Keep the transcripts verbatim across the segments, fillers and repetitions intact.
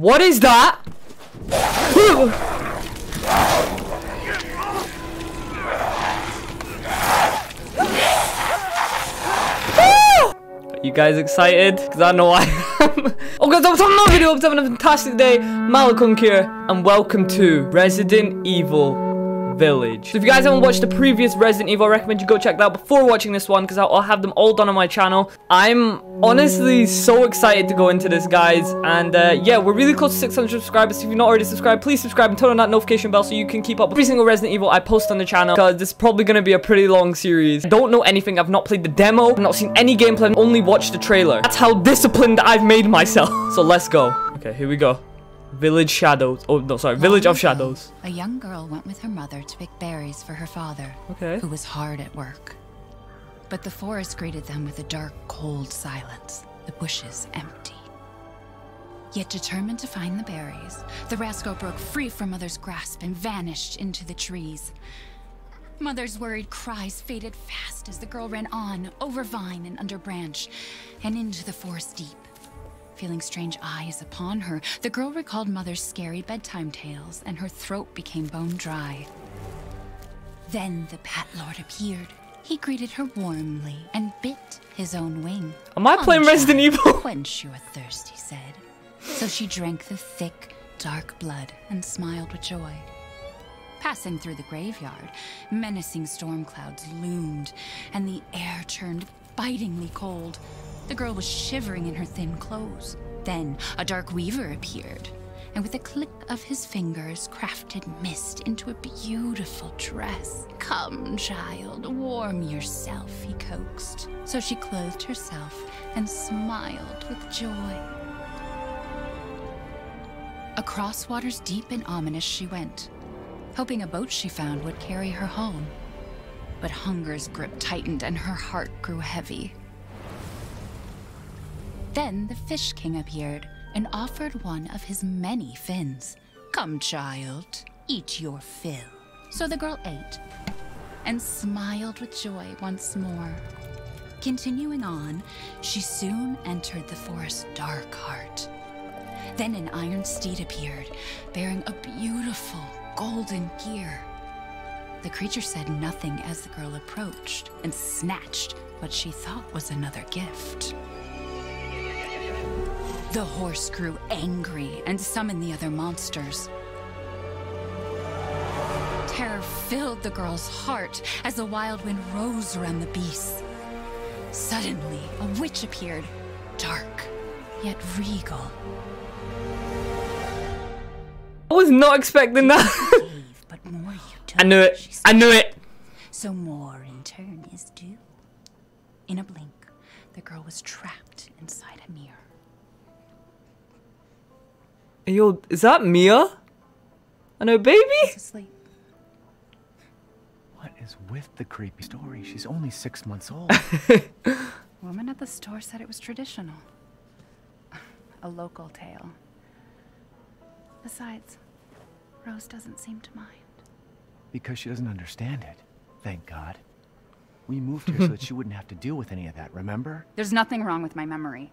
What is that? Ooh. Are you guys excited? Because I know I am. Oh guys, I'm having another video. I'm having a fantastic day. Malikong here, and welcome to Resident Evil Village. So if you guys haven't watched the previous Resident Evil, I recommend you go check that out before watching this one, because I'll have them all done on my channel. I'm honestly so excited to go into this, guys, and uh, yeah, we're really close to six hundred subscribers. If you're not already subscribed, please subscribe and turn on that notification bell so you can keep up with every single Resident Evil I post on the channel, because this is probably going to be a pretty long series. I don't know anything. I've not played the demo. I've not seen any gameplay. I've only watched the trailer. That's how disciplined I've made myself. So let's go. Okay, here we go. Village Shadows. Oh, no, sorry. Village of Shadows. A young girl went with her mother to pick berries for her father, okay, who was hard at work. But the forest greeted them with a dark, cold silence, the bushes empty. Yet determined to find the berries, the rascal broke free from Mother's grasp and vanished into the trees. Mother's worried cries faded fast as the girl ran on, over vine and under branch, and into the forest deep. Feeling strange eyes upon her, the girl recalled Mother's scary bedtime tales, and her throat became bone dry. Then the Bat Lord appeared. He greeted her warmly and bit his own wing. Am I playing Resident Evil? Quench your thirst, he said. So she drank the thick, dark blood and smiled with joy. Passing through the graveyard, menacing storm clouds loomed, and the air turned bitingly cold. The girl was shivering in her thin clothes. Then a dark weaver appeared, and with a click of his fingers, crafted mist into a beautiful dress. "Come, child, warm yourself," he coaxed. So she clothed herself and smiled with joy. Across waters deep and ominous she went, hoping a boat she found would carry her home. But hunger's grip tightened and her heart grew heavy. Then the Fish King appeared and offered one of his many fins. "Come, child, eat your fill." So the girl ate and smiled with joy once more. Continuing on, she soon entered the forest's dark heart. Then an iron steed appeared, bearing a beautiful golden gear. The creature said nothing as the girl approached and snatched what she thought was another gift. The horse grew angry and summoned the other monsters. Terror filled the girl's heart as the wild wind rose around the beasts. Suddenly, a witch appeared, dark, yet regal. I was not expecting that. But more you do, I knew it. I knew it. So more in turn is due. In a blink, the girl was trapped inside a mirror. Yo, is that Mia and her baby? Asleep. What is with the creepy story? She's only six months old. Woman at the store said it was traditional. A local tale. Besides, Rose doesn't seem to mind. Because she doesn't understand it, thank God. We moved her so that she wouldn't have to deal with any of that, remember? There's nothing wrong with my memory.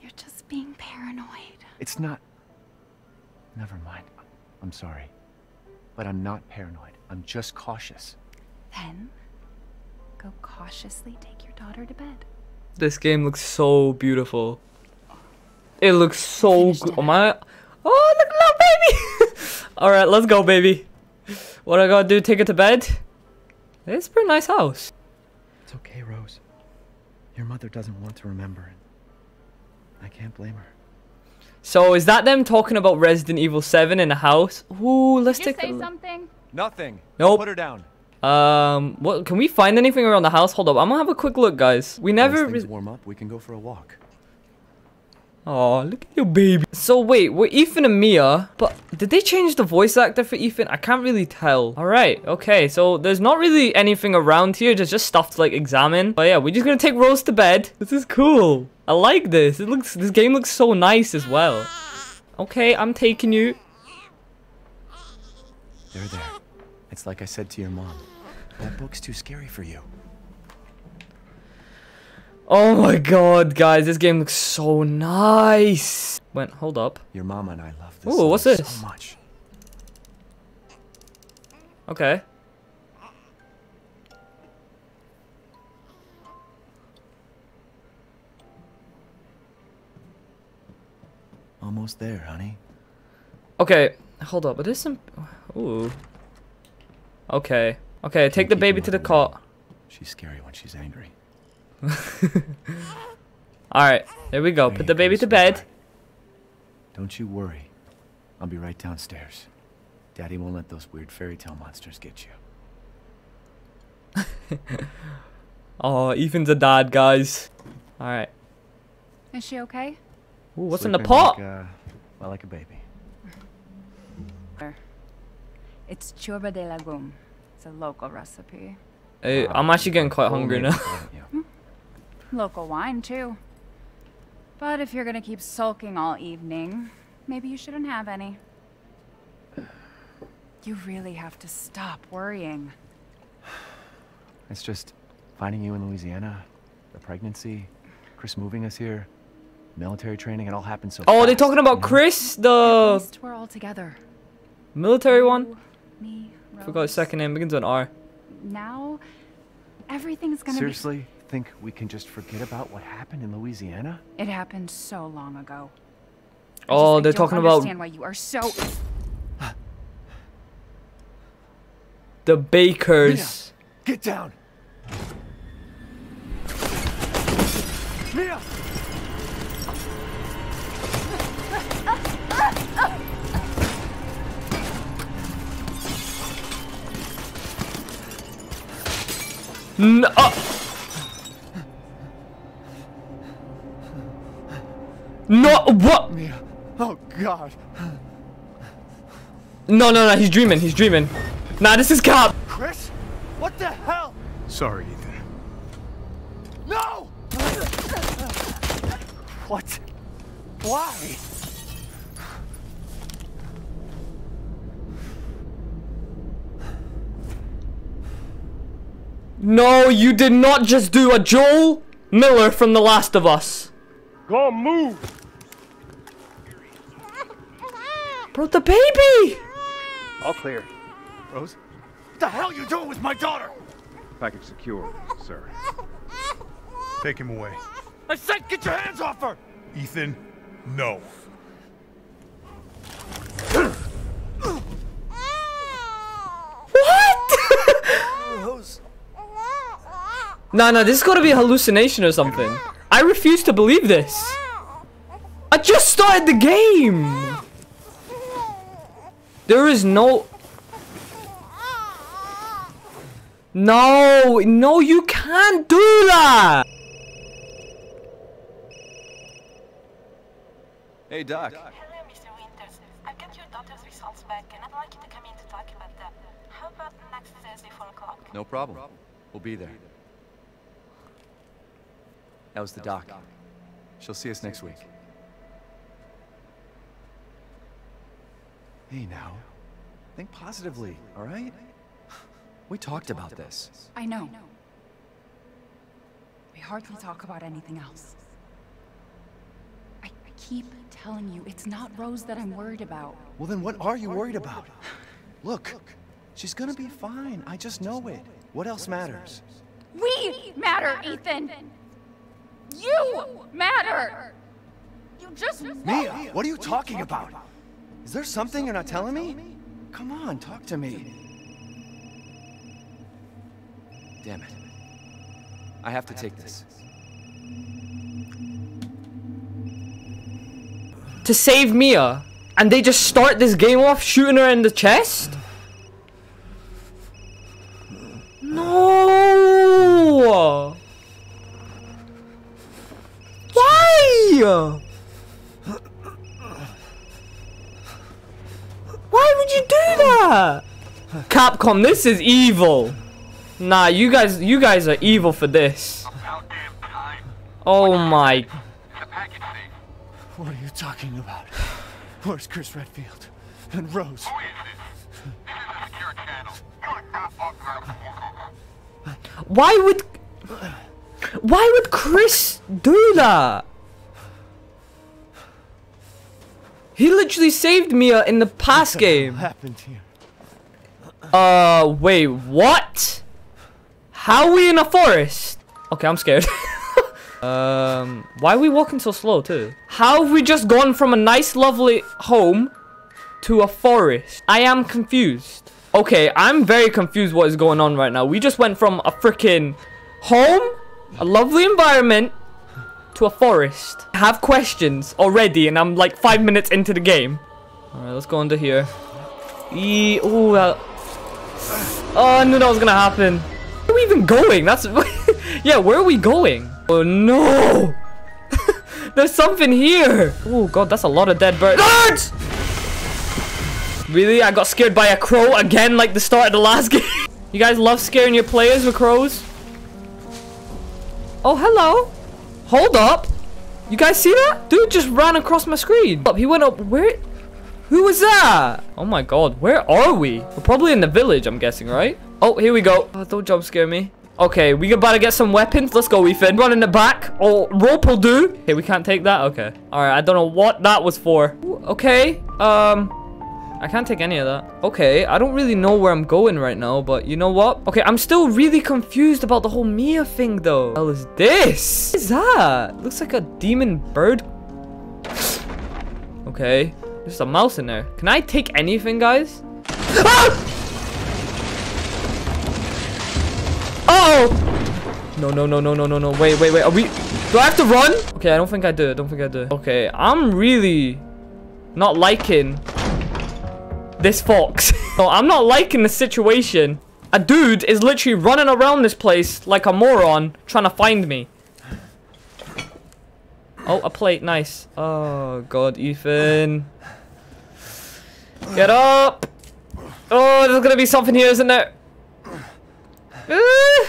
You're just being paranoid. It's not... Never mind. I'm sorry. But I'm not paranoid. I'm just cautious. Then, go cautiously take your daughter to bed. This game looks so beautiful. It looks so good. Oh my... Oh, look at that baby! Alright, let's go, baby. What I gotta do? Take her to bed? It's a pretty nice house. It's okay, Rose. Your mother doesn't want to remember it. I can't blame her. So is that them talking about Resident Evil seven in a house? Ooh, let's Did you take say a look. Something? Nothing. Nope. Put her down. Um, what? Can we find anything around the house? Hold up, I'm gonna have a quick look, guys. We never Once things warm up. We can go for a walk. Oh, look at your baby. So wait, we're Ethan and Mia, but did they change the voice actor for Ethan? I can't really tell. All right, okay, so there's not really anything around here. There's just stuff to like examine. But yeah, we're just gonna take Rose to bed. This is cool. I like this. It looks. This game looks so nice as well. Okay, I'm taking you. There, there. It's like I said to your mom. That book's too scary for you. Oh my god, guys, this game looks so nice. Wait, hold up. Your mom and I love this. Ooh, what's this? So much. Okay. Almost there, honey. Okay, hold up. But there's some. Ooh. Okay. Okay, take the baby to the car. She's scary when she's angry. Alright, there we go. Put the baby to bed. Don't you worry. I'll be right downstairs. Daddy won't let those weird fairy tale monsters get you. Oh, Ethan's a dad, guys. Alright. Is she okay? Ooh, what's Sleeping in the pot? Like, uh, well, like a baby. It's churba de legume. It's a local recipe. Hey, I'm actually getting quite hungry now. Local wine, too. But if you're gonna keep sulking all evening, maybe you shouldn't have any. You really have to stop worrying. It's just finding you in Louisiana, the pregnancy, Chris moving us here, military training, it all happened so fast. Oh, they're talking about Chris, the... At least we're all together. Military one? Me, Rose. Forgot his second name, begins with an R. Now, everything's gonna Seriously, be... think we can just forget about what happened in Louisiana? It happened so long ago. Oh, just, they're talking about... I don't understand why you are so... The Bakers. Mia, get down. Mia. No. No. What? Mia. Oh God. No, no, no. He's dreaming. He's dreaming. Nah, this is cop. Chris, what the hell? Sorry, Ethan. No! What? Why? No, you did not just do a Joel Miller from The Last of Us. Go on, move. Bro, the baby. All clear. Rose? What the hell are you doing with my daughter? Package secure, sir. Take him away. I said get your hands off her! Ethan, no. What? Rose. No, no, this is gotta be a hallucination or something. I refuse to believe this. I just started the game. There is no... No, no, you can't do that. Hey, Doc. Hello, Mister Winters. I've got your daughter's results back, and I'd like you to come in to talk about that. How about next Thursday, four o'clock? No problem. We'll be there. That was the doc. She'll see us next week. Hey, now. Think positively, all right? We talked about this. I know. We hardly talk about anything else. I, I keep telling you, it's not Rose that I'm worried about. Well, then what are you worried about? Look, she's gonna be fine. I just know it. What else matters? We matter, Ethan! You matter! You just... Mia, what are you talking about? Is there something you're not telling me? Come on, talk to me. Damn it. I have to take this. To save Mia, and they just start this game off shooting her in the chest? No! Why? Why would you do that? Capcom, this is evil. Nah, you guys, you guys are evil for this. About damn time. Oh my. The package safe. What are you talking about? Where's Chris Redfield? And Rose? Who is this? This is a secure channel. You are not authorized to walk over. Why would... Why would Chris do that? He literally saved Mia in the past game. What happened here? Uh, wait, what? How are we in a forest? Okay, I'm scared. um, why are we walking so slow too? How have we just gone from a nice, lovely home to a forest? I am confused. Okay, I'm very confused what is going on right now. We just went from a freaking home, a lovely environment, to a forest. I have questions already, and I'm like five minutes into the game. All right, let's go under here. E oh, uh, oh, I knew that was gonna happen. Where are we even going? That's yeah. Where are we going? Oh no! There's something here. Oh god, that's a lot of dead birds. Birds! Really? I got scared by a crow again, like the start of the last game. You guys love scaring your players with crows? Oh hello. Hold up. You guys see that? Dude just ran across my screen. He went up. Where? Who was that? Oh my god. Where are we? We're probably in the village, I'm guessing, right? Oh, here we go. Oh, don't jump scare me. Okay, we about to get some weapons. Let's go, Ethan. Run in the back. Oh, rope will do. Okay, we can't take that. Okay. All right, I don't know what that was for. Okay. Um... I can't take any of that. Okay, I don't really know where I'm going right now, but you know what? Okay, I'm still really confused about the whole Mia thing, though. What the hell is this? What is that? Looks like a demon bird. Okay, there's a mouse in there. Can I take anything, guys? Ah! Uh-oh! No, no, no, no, no, no, no. Wait, wait, wait. Are we... Do I have to run? Okay, I don't think I do. I don't think I do. Okay, I'm really not liking... this fox. No, I'm not liking the situation. A dude is literally running around this place like a moron trying to find me. Oh, a plate. Nice. Oh, God, Ethan. Get up. Oh, there's gonna be something here, isn't there? Ah.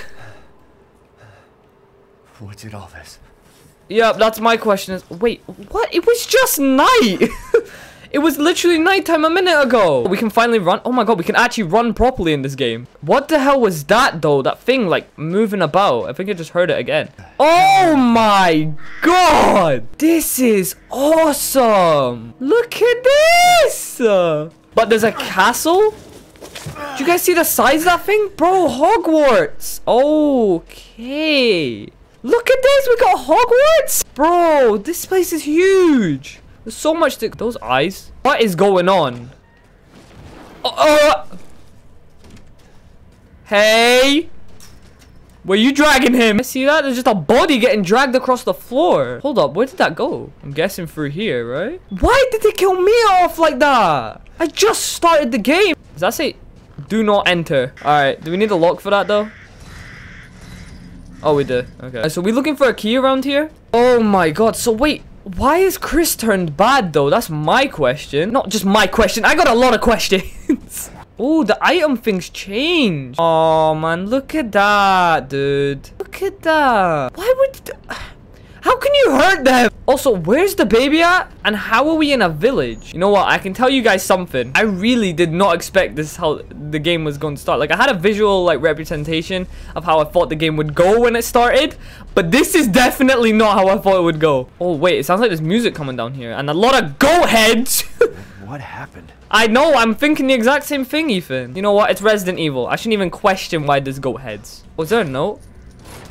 What did all this? Yep, that's my question. Wait, what? It was just night. It was literally nighttime a minute ago. We can finally run. Oh my god, we can actually run properly in this game. What the hell was that though? That thing like moving about. I think I just heard it again. Oh my god. This is awesome. Look at this. But there's a castle. Do you guys see the size of that thing? Bro, Hogwarts. Okay. Look at this. We got Hogwarts. Bro, this place is huge. There's so much to- those eyes. What is going on? Oh, uh, hey! Were you dragging him? I see that? There's just a body getting dragged across the floor. Hold up, where did that go? I'm guessing through here, right? Why did they kill me off like that? I just started the game. Does that say do not enter? Alright, do we need a lock for that though? Oh, we do. Okay. So we're looking for a key around here? Oh my god, so wait. Why is Chris turned bad, though? That's my question. Not just my question. I got a lot of questions. Oh, the item things changed. Oh, man. Look at that, dude. Look at that. Why would... How can you hurt them? Also, where's the baby at? And how are we in a village? You know what? I can tell you guys something. I really did not expect this how the game was going to start. Like, I had a visual, like, representation of how I thought the game would go when it started. But this is definitely not how I thought it would go. Oh, wait. It sounds like there's music coming down here. And a lot of goat heads. What happened? I know. I'm thinking the exact same thing, Ethan. You know what? It's Resident Evil. I shouldn't even question why there's goat heads. Was there a note?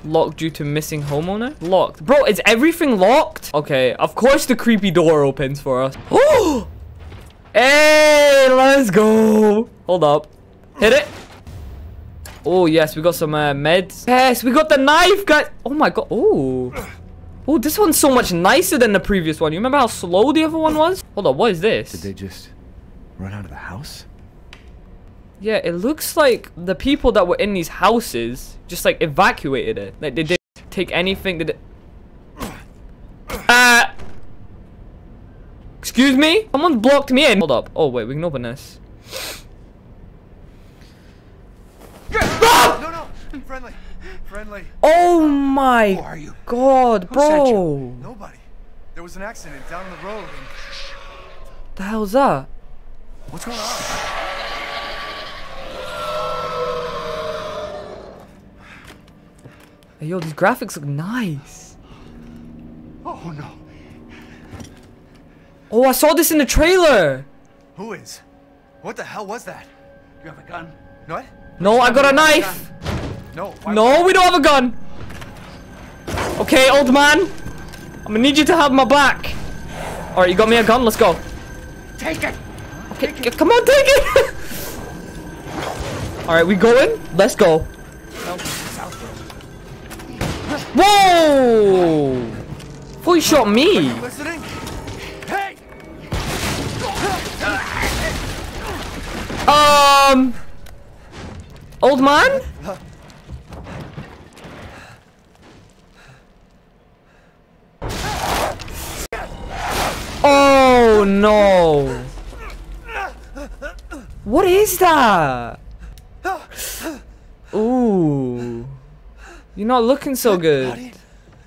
Locked due to missing homeowner? Locked. Bro, is everything locked? Okay, of course the creepy door opens for us. Oh! Hey, let's go. Hold up. Hit it. Oh, yes, we got some uh, meds. Yes, we got the knife, guys. Oh, my God. Oh. Oh, this one's so much nicer than the previous one. You remember how slow the other one was? Hold up, what is this? Did they just run out of the house? Yeah, it looks like the people that were in these houses just, like, evacuated it. Like, they didn't take anything. They uh, excuse me? Someone blocked me in. Hold up. Oh, wait, we can open this. Ah! No, no, I'm friendly. Friendly. Oh, my Who are you? God, Who bro. You? Nobody. There was an accident down the road. And... the hell's that? What's going on? Hey, yo, these graphics look nice. Oh no. Oh, I saw this in the trailer. Who is? What the hell was that? You have a gun? No, what? No, I got a knife. No. No, we don't have a gun. Okay, old man. I'm gonna need you to have my back. All right, you got me a gun. Let's go. Take it. Okay, take it. Come on, take it. All right, we going? Let's go. Whoa! Who shot me? Um, old man? Oh no! What is that? Ooh, you're not looking so good.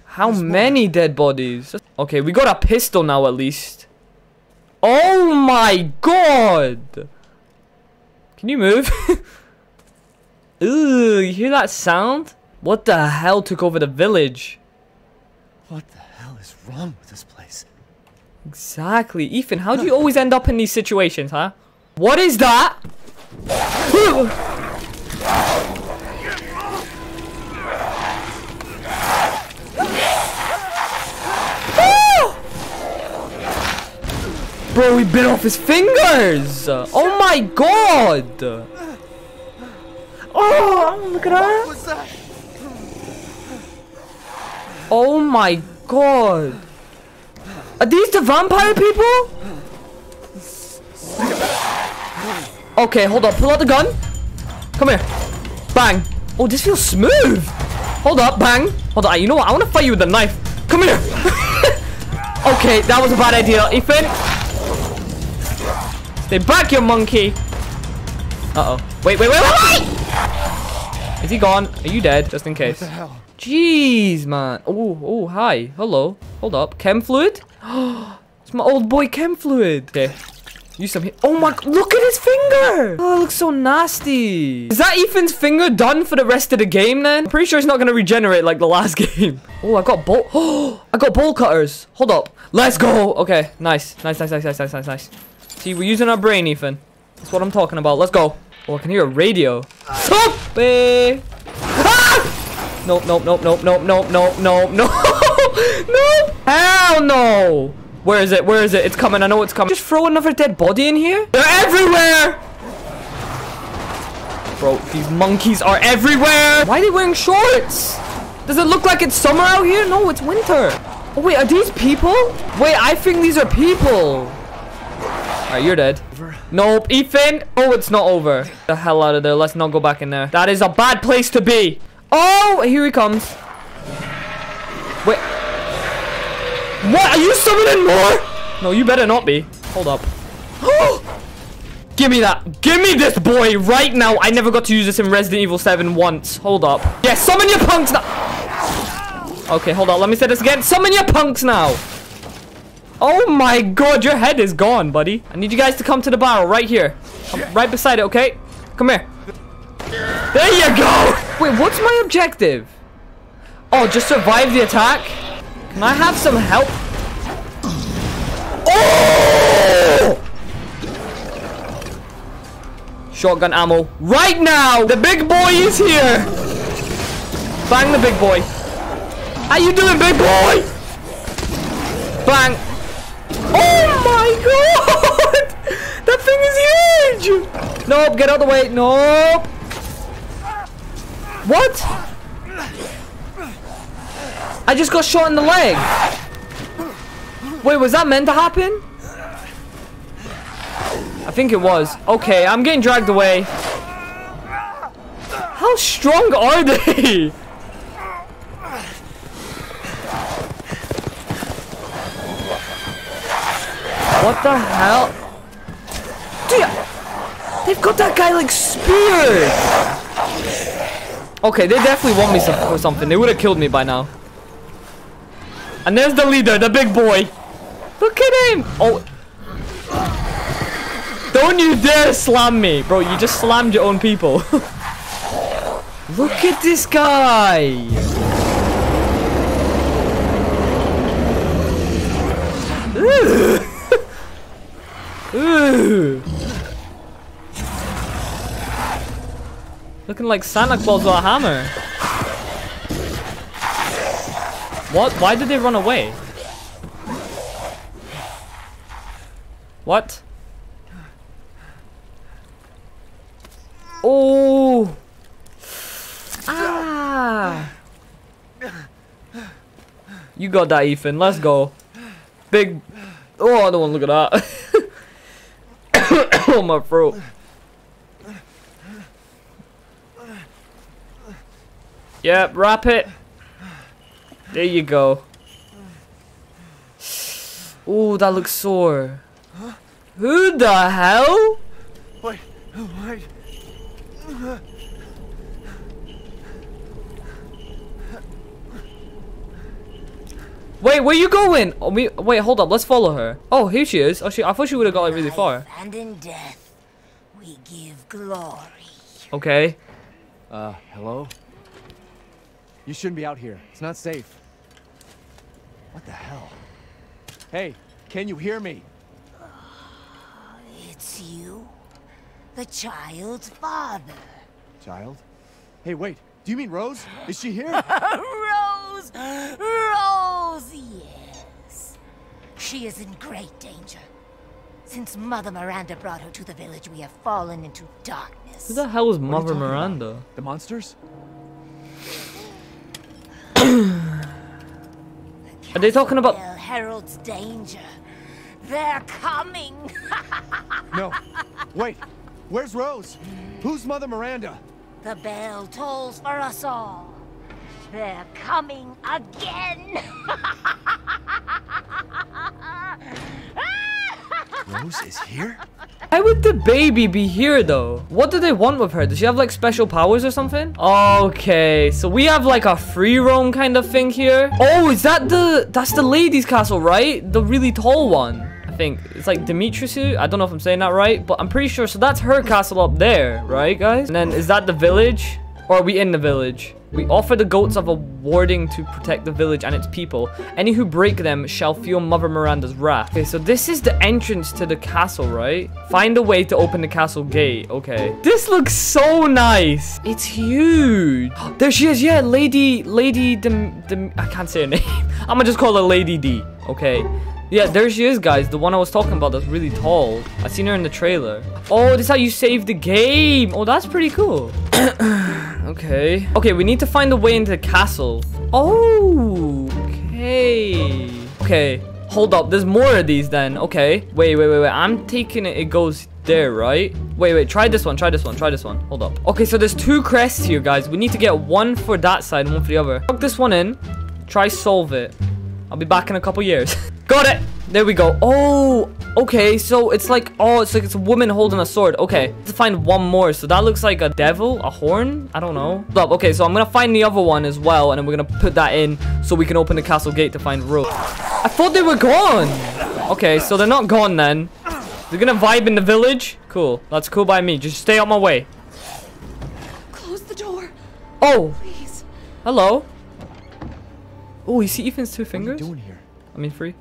How many dead bodies? Okay, we got a pistol now at least. Oh my god! Can you move? Ooh, you hear that sound? What the hell took over the village? What the hell is wrong with this place? Exactly. Ethan, how do you always end up in these situations, huh? What is that? Bro, he bit off his fingers! Oh my god! Oh, look at her! Oh my god! Are these the vampire people? Okay, hold up. Pull out the gun. Come here. Bang. Oh, this feels smooth. Hold up. Bang. Hold on. You know what? I want to fight you with a knife. Come here. Okay, that was a bad idea. Ethan. Stay back, you monkey! Uh-oh. Wait, wait, wait, wait! Is he gone? Are you dead? Just in case. What the hell? Jeez, man. Oh, oh, hi. Hello. Hold up. Chem fluid? It's my old boy chem fluid. Okay. Use some... Oh my... Look at his finger! Oh, it looks so nasty. Is that Ethan's finger done for the rest of the game then? I'm pretty sure it's not going to regenerate like the last game. Oh, I got bowl... Oh, I got bowl cutters. Hold up. Let's go! Okay. Nice. Nice, nice, nice, nice, nice, nice, nice. See, we're using our brain, Ethan. That's what I'm talking about. Let's go. Oh, I can hear a radio. Stop! Ah! Nope, nope, nope, nope, nope, nope, nope, nope, no. No! Hell no! Where is it? Where is it? It's coming. I know it's coming. Just throw another dead body in here? They're everywhere! Bro, these monkeys are everywhere! Why are they wearing shorts? Does it look like it's summer out here? No, it's winter. Oh, wait, are these people? Wait, I think these are people. Alright, you're dead. Nope, Ethan. Oh, it's not over. Get the hell out of there. Let's not go back in there. That is a bad place to be. Oh, here he comes. Wait. What? Are you summoning more? No, you better not be. Hold up. Give me that. Give me this boy right now. I never got to use this in Resident Evil seven once. Hold up. Yeah, summon your punks now. Okay, hold on. Let me say this again. Summon your punks now. Oh my god, your head is gone, buddy. I need you guys to come to the barrel right here. Come right beside it, okay? Come here. There you go! Wait, what's my objective? Oh, just survive the attack? Can I have some help? Oh! Shotgun ammo. Right now! The big boy is here! Bang the big boy. How you doing, big boy? Bang! Oh my god! That thing is huge! Nope, get out of the way. Nope. What? I just got shot in the leg. Wait, was that meant to happen? I think it was. Okay, I'm getting dragged away. How strong are they? What the hell? Dude, they've got that guy like speared. Okay, they definitely want me some or something. They would have killed me by now. And there's the leader, the big boy. Look at him. Oh. Don't you dare slam me. Bro, you just slammed your own people. Look at this guy. Ooh. Looking like Santa Claus with a hammer. What? Why did they run away? What? Oh! Ah! You got that, Ethan. Let's go. Big. Oh, I don't want to look at that. Oh, my throat. Yep, wrap it. There you go. Oh, that looks sore. Who the hell? Wait, wait. Wait, where you going? Oh, we, wait, hold up. Let's follow her. Oh, here she is. Oh, she, I thought she would have got like, really far. And in death, we give glory. Okay. Uh, hello? You shouldn't be out here. It's not safe. What the hell? Hey, can you hear me? Uh, it's you. The child's father. Child? Hey, wait. Do you mean Rose? Is she here? Rose! Rose, yes. She is in great danger. Since Mother Miranda brought her to the village, we have fallen into darkness. Who the hell is Mother Miranda? About? The monsters? Are they talking about... Herald's danger. They're coming. No. Wait. Where's Rose? Who's Mother Miranda? The bell tolls for us all. They're coming again. Rose is here? Why would the baby be here though? What do they want with her? Does she have like special powers or something? Okay, so we have like a free roam kind of thing here. Oh, is that the... That's the lady's castle, right? The really tall one. I think it's like Dimitrescu. I don't know if I'm saying that right, but I'm pretty sure. So that's her castle up there, right guys? And then is that the village, or are we in the village? We offer the goats of a warding to protect the village and its people. Any who break them shall feel Mother Miranda's wrath. Okay, so this is the entrance to the castle, right? Find a way to open the castle gate. Okay, this looks so nice. It's huge. There she is. Yeah, lady lady Dim, Dim, I can't say her name. I'm gonna just call her Lady D. Okay. Yeah, there she is, guys. The one I was talking about that's really tall. I seen her in the trailer. Oh, this is how you save the game. Oh, that's pretty cool. Okay. Okay, we need to find a way into the castle. Oh, okay. Okay, hold up. There's more of these then. Okay. Wait, wait, wait, wait. I'm taking it. It goes there, right? Wait, wait. Try this one. Try this one. Try this one. Hold up. Okay, so there's two crests here, guys. We need to get one for that side and one for the other. Plug this one in. Try solve it. I'll be back in a couple years. Got it. There we go. Oh, okay. So it's like, oh, it's like it's a woman holding a sword. Okay, let's find one more. So that looks like a devil, a horn. I don't know. Okay, so I'm gonna find the other one as well, and then we're gonna put that in so we can open the castle gate to find Rose. I thought they were gone. Okay, so they're not gone then. They're gonna vibe in the village. Cool. That's cool by me. Just stay out my way. Close the door. Oh. Please. Hello. Oh, you see Ethan's two fingers? What are you doing here? I mean, three.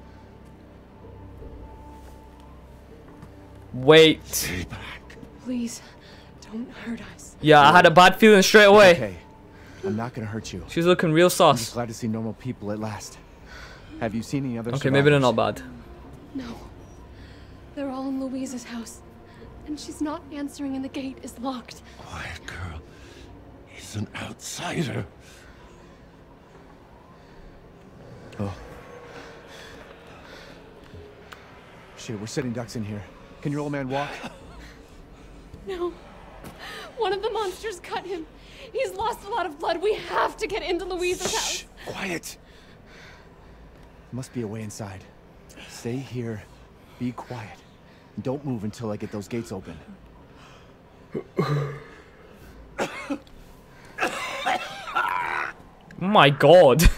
Wait. Stay back. Please, don't hurt us. Yeah, I had a bad feeling straight away. Okay, I'm not gonna hurt you. She's looking real sauce. I'm just glad to see normal people at last. Have you seen any other? Okay, survivors? Maybe they're not bad. No, they're all in Louisa's house, and she's not answering, and the gate is locked. Quiet, girl. He's an outsider. Oh. Shit, we're sitting ducks in here. Can your old man walk? No. One of the monsters cut him. He's lost a lot of blood. We have to get into Louisa's Shh, house. Quiet. Must be a way inside. Stay here. Be quiet. Don't move until I get those gates open. My God.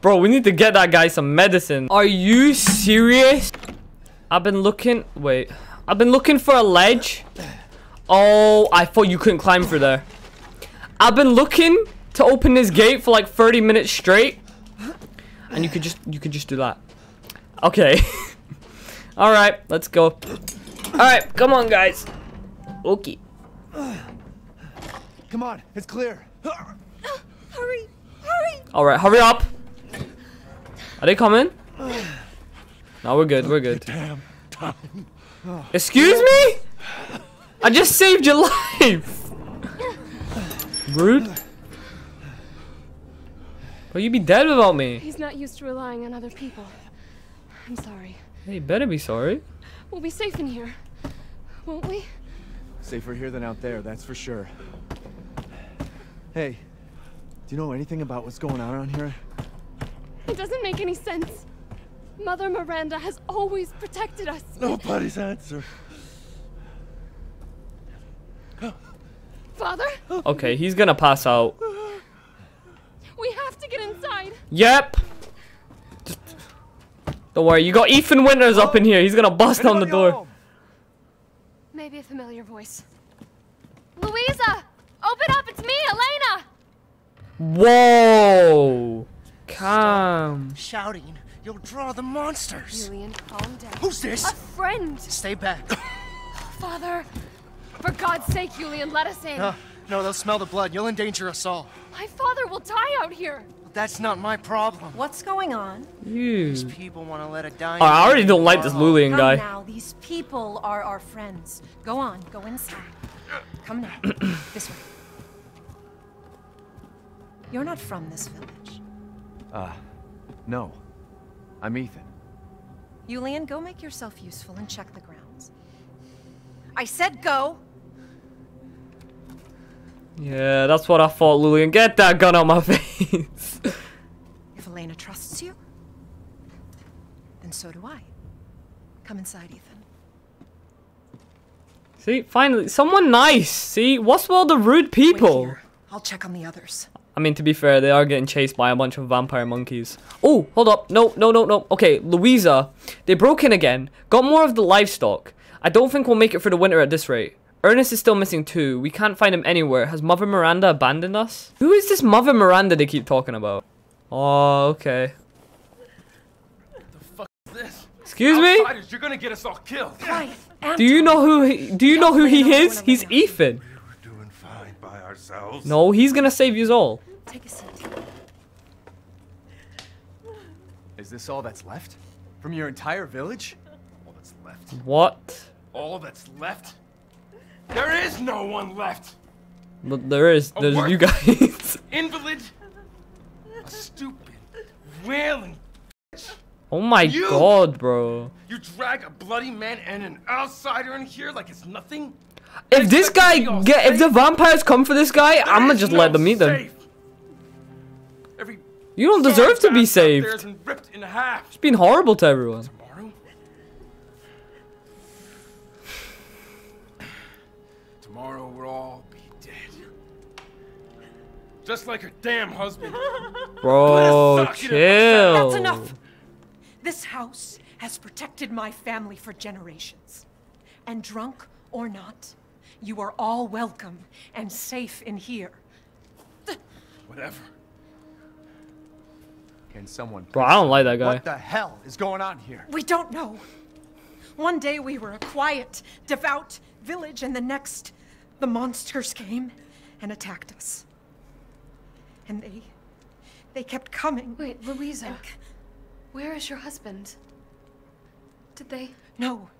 Bro, we need to get that guy some medicine. Are you serious? I've been looking... Wait. I've been looking for a ledge. Oh, I thought you couldn't climb through there. I've been looking to open this gate for like thirty minutes straight. And you could just... You could just do that. Okay. All right, let's go. All right, come on, guys. Okay. Come on, it's clear. Hurry, hurry. All right, hurry up. Are they coming? No, we're good. We're good. Damn time. Excuse me? I just saved your life. Rude. Well, you'd be dead without me. He's not used to relying on other people. I'm sorry. Hey, you better be sorry. We'll be safe in here, won't we? Safer here than out there, that's for sure. Hey, do you know anything about what's going on around here? It doesn't make any sense. Mother Miranda has always protected us. Nobody's answer. Father? Okay, he's gonna pass out. We have to get inside. Yep. Just, don't worry, you got Ethan Winters up in here. He's gonna bust Anybody on the door. Home? Maybe a familiar voice. Louisa! Open up, it's me, Elena! Whoa! Calm. Stop shouting. You'll draw the monsters. Julian, calm down. Who's this? A friend. Stay back. Father. For God's sake, Julian, let us in. No, no, they'll smell the blood. You'll endanger us all. My father will die out here. That's not my problem. What's going on? Ew. These people want to let it die. Oh, I already don't like this Lulian Come guy. Now, these people are our friends. Go on, go inside. Come now, this way. You're not from this village. Uh, no. I'm Ethan. Julian, go make yourself useful and check the grounds. I said go. Yeah, that's what I thought, Julian. Get that gun on my face. If Elena trusts you, then so do I. Come inside, Ethan. See, finally, someone nice. See, what's with all the rude people? Wait here. I'll check on the others. I mean, to be fair, they are getting chased by a bunch of vampire monkeys. Oh, hold up. No, no, no, no. Okay, Louisa. They broke in again. Got more of the livestock. I don't think we'll make it for the winter at this rate. Ernest is still missing too. We can't find him anywhere. Has Mother Miranda abandoned us? Who is this Mother Miranda they keep talking about? Oh, okay. What the fuck is this? Excuse Outsiders, me? You're gonna get us all killed. Quiet. Do you know who he, do you know who he is? He's Ethan. We were doing fine by ourselves. No, he's gonna save you all. Take a seat. Is this all that's left? From your entire village? All that's left. What? All that's left? There is no one left. But there is. There's you guys. Invalid. A stupid, wailing bitch. Oh my you, god, bro. You drag a bloody man and an outsider in here like it's nothing. If and this guy get, if the vampires come for this guy, there I'ma just no let them eat them. Every you don't deserve to be saved. Ripped in half. It's been horrible to everyone. Tomorrow we'll all be dead. Just like her damn husband. Bro, chill. That's enough. This house has protected my family for generations. And drunk or not, you are all welcome and safe in here. Whatever. Can someone... Bro, I don't like that guy. What the hell is going on here? We don't know. One day we were a quiet, devout village, and the next... the monsters came and attacked us. And they... they kept coming. Wait, Louisa. And... where is your husband? Did they... No.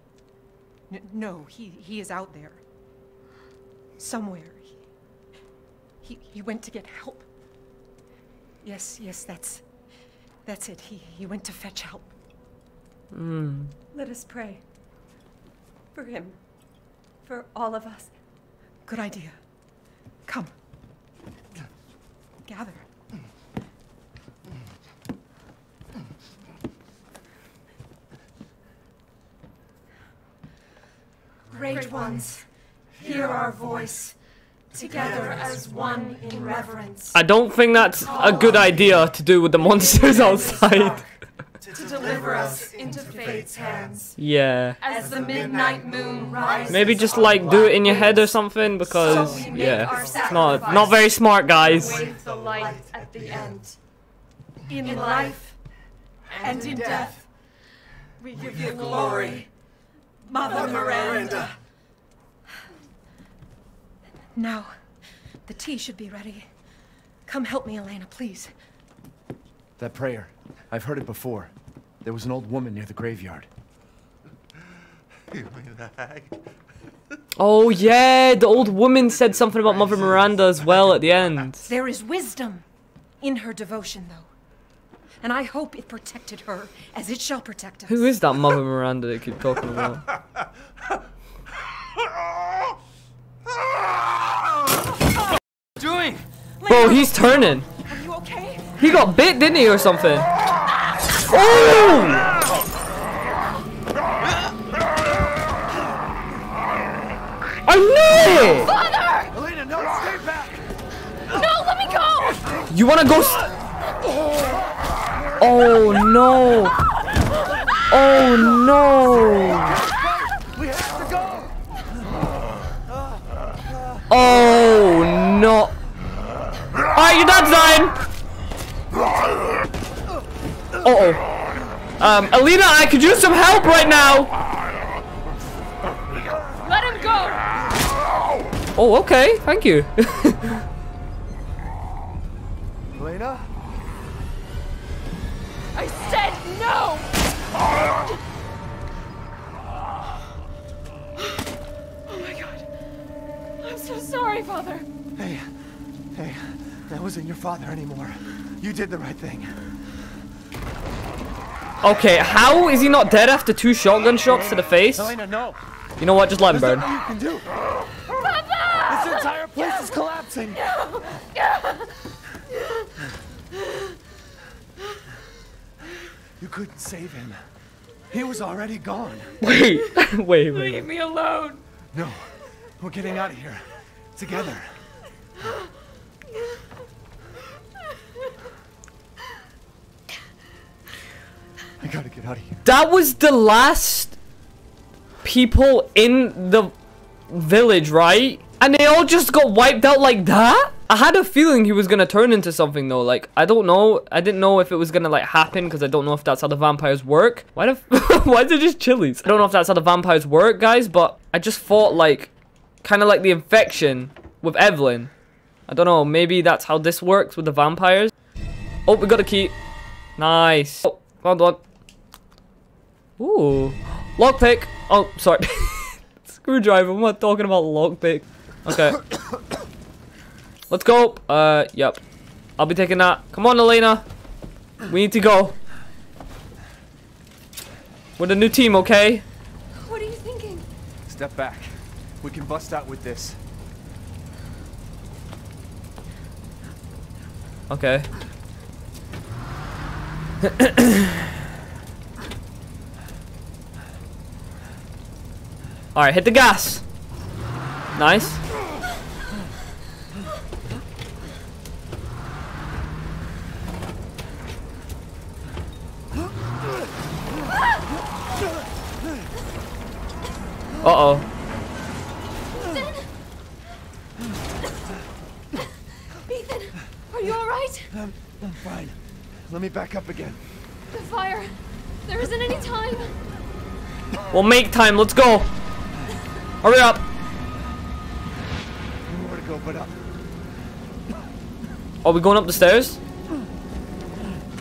N no, he, he is out there. Somewhere. He, he, he went to get help. Yes, yes, that's... that's it. He, he went to fetch help. Mm. Let us pray. For him. For all of us. Good idea. Come. Gather. Great ones, hear our voice, together as one in reverence. I don't think that's a good idea to do with the monsters outside. To deliver us into fate's hands. Yeah. As the midnight moon rises. Maybe just like do it in your head or something, because so yeah, it's not not very smart, guys. With the light at the end. In life and in death, We give you glory, Mother Miranda. Now, the tea should be ready. Come help me, Elena, please. That prayer, I've heard it before. There was an old woman near the graveyard. You mean the hag? Oh yeah, the old woman said something about Mother Miranda as well at the end. There is wisdom in her devotion, though. And I hope it protected her as it shall protect us. Who is that Mother Miranda that you keep talking about? Doing? Bro, he's turning. Are you okay? He got bit, didn't he, or something? Oh! I knew it! Father! Elena, no, stay back! No, let me go! You wanna go st- Oh no! Oh no! We have to go! Oh no! Alright, you're not dying! Uh-oh. Um, Elena, I could use some help right now! Oh, okay. Thank you. Elena? I said no! Oh my god. I'm so sorry, Father. Hey. Hey. That wasn't your father anymore. You did the right thing. Okay, how is he not dead after two shotgun shots to the face? Elena, no. You know what? Just let him burn. There's nothing you can do. This entire place no. is collapsing! No. No. You couldn't save him. He was already gone. Wait, wait, wait. Leave me alone. No, we're getting out of here. Together. I gotta get out of here. That was the last people in the village, right? And they all just got wiped out like that? I had a feeling he was gonna turn into something though, like, I don't know. I didn't know if it was gonna like happen because I don't know if that's how the vampires work. Why the f why is it just chilies? I don't know if that's how the vampires work, guys, but I just thought like, kind of like the infection with Eveline. I don't know, maybe that's how this works with the vampires. Oh, we got a key. Nice. Oh, found one. Ooh. Lockpick. Oh, sorry. Screwdriver, I'm not talking about lockpick. Okay. Let's go. Uh, yep. I'll be taking that. Come on, Elena. We need to go. We're the new team, okay? What are you thinking? Step back. We can bust out with this. Okay. Alright, hit the gas. Nice. Uh-oh. Ethan! Ethan, are you alright? I'm, I'm fine. Let me back up again. The fire. There isn't any time. We'll make time. Let's go. Hurry up. Nowhere to go but up. Are we going up the stairs?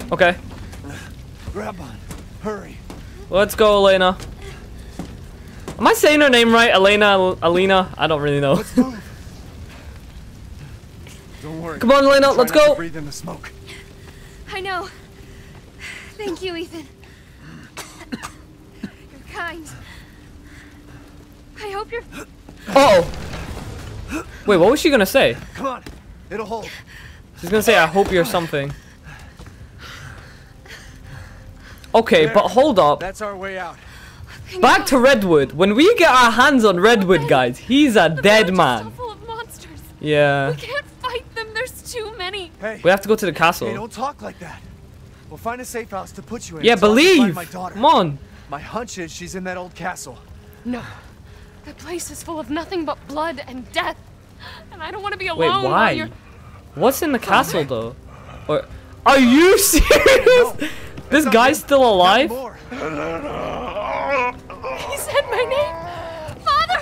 Okay. Grab on. Hurry. Let's go, Elena. Am I saying her name right? Elena, Alina? I don't really know. Let's move. Don't worry. Come on, Elena, let's go. Breathe in the smoke. I know. Thank you, Ethan. You're kind. I hope you're. Uh oh. Wait, what was she gonna say? Come on, it'll hold. She's gonna say, "I hope you're something." Okay, there. But hold up. That's our way out. Back to Redwood. When we get our hands on Redwood, guys, he's a dead man. Full of monsters. Yeah. We can't fight them. There's too many. Hey, we have to go to the castle. Hey, don't talk like that. We'll find a safe house to put you in. Yeah, believe. Come on. My hunch is she's in that old castle. No, the place is full of nothing but blood and death, and I don't want to be alone. Wait, why? You're... What's in the castle though? Or are you serious? No, this guy's still alive?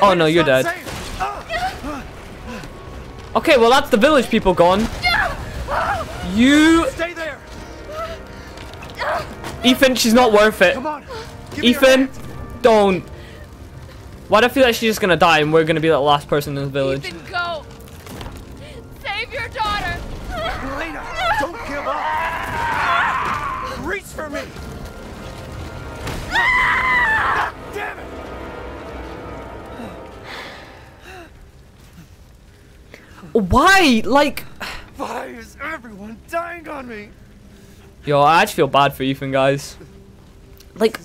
Oh no, you're dead. Okay, well that's the village people gone. You. Stay there. Ethan, she's not worth it. Come on. Ethan, don't. Why do I feel like she's just gonna die and we're gonna be the last person in the village? Ethan, go. Save your daughter. Elena, don't give up. Reach for me. God damn it. Why? Like, why is everyone dying on me? Yo, I actually feel bad for Ethan, guys. Like,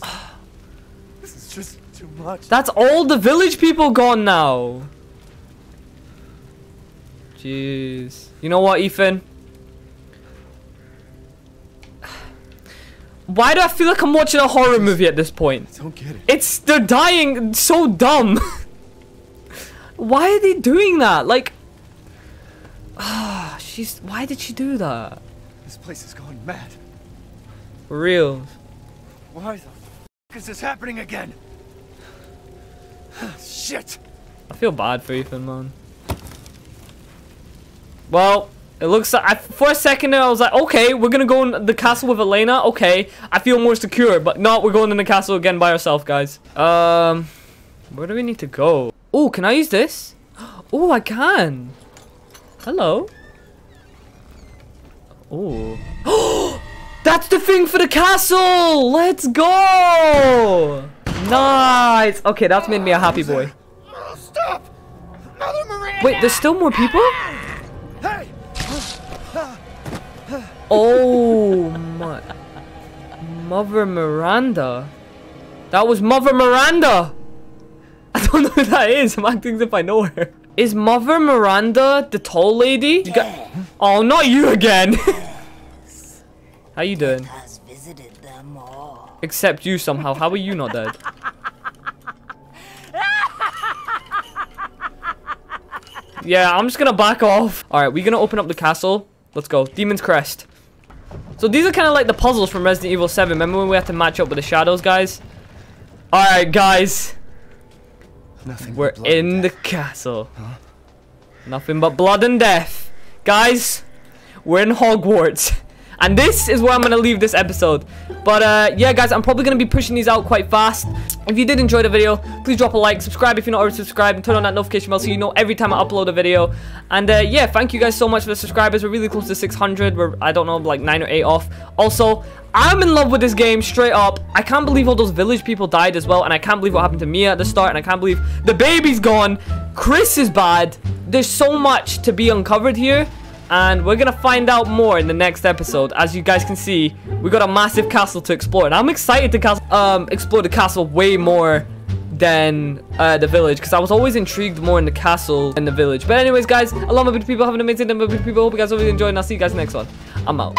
this is just too much. That's all the village people gone now. Jeez. You know what, Ethan? Why do I feel like I'm watching a horror movie at this point? I don't get it. It's, they're dying, so dumb. Why are they doing that? Like, ah, she's, why did she do that? This place has gone mad. For real. Why the f is this happening again? Shit. I feel bad for Ethan, man. Well, it looks like, I, for a second there I was like, okay, we're gonna go in the castle with Elena, okay. I feel more secure, but no, we're going in the castle again by ourselves, guys. Um, where do we need to go? Oh, can I use this? Oh, I can. Hello. Oh. That's the thing for the castle! Let's go! Nice! Okay, that's made me a happy boy. Stop! Mother Miranda! Wait, there's still more people? Hey! Oh my... Mother Miranda? That was Mother Miranda! I don't know who that is. I'm acting as if I know her. Is Mother Miranda the tall lady? You got oh, not you again! Yes. How you doing? Has visited them all. Except you somehow. How are you not dead? Yeah, I'm just gonna back off. Alright, we're gonna open up the castle. Let's go. Demon's Crest. So these are kind of like the puzzles from Resident Evil seven. Remember when we had to match up with the shadows, guys? Alright, guys. Nothing We're in the castle. Huh? Nothing but blood and death. Guys, we're in Hogwarts. And this is where I'm going to leave this episode. But uh, yeah, guys, I'm probably going to be pushing these out quite fast. If you did enjoy the video, please drop a like. Subscribe if you're not already subscribed. And turn on that notification bell so you know every time I upload a video. And uh, yeah, thank you guys so much for the subscribers. We're really close to six hundred. We're, I don't know, like nine or eight off. Also, I'm in love with this game, straight up. I can't believe all those village people died as well. And I can't believe what happened to Mia at the start. And I can't believe the baby's gone. Chris is bad. There's so much to be uncovered here. And we're going to find out more in the next episode. As you guys can see, we got a massive castle to explore. And I'm excited to cas um, explore the castle way more than uh, the village. Because I was always intrigued more in the castle than the village. But anyways, guys, I love my beautiful people. Have an amazing day, my beautiful people. Hope you guys always enjoy. And I'll see you guys next one. I'm out.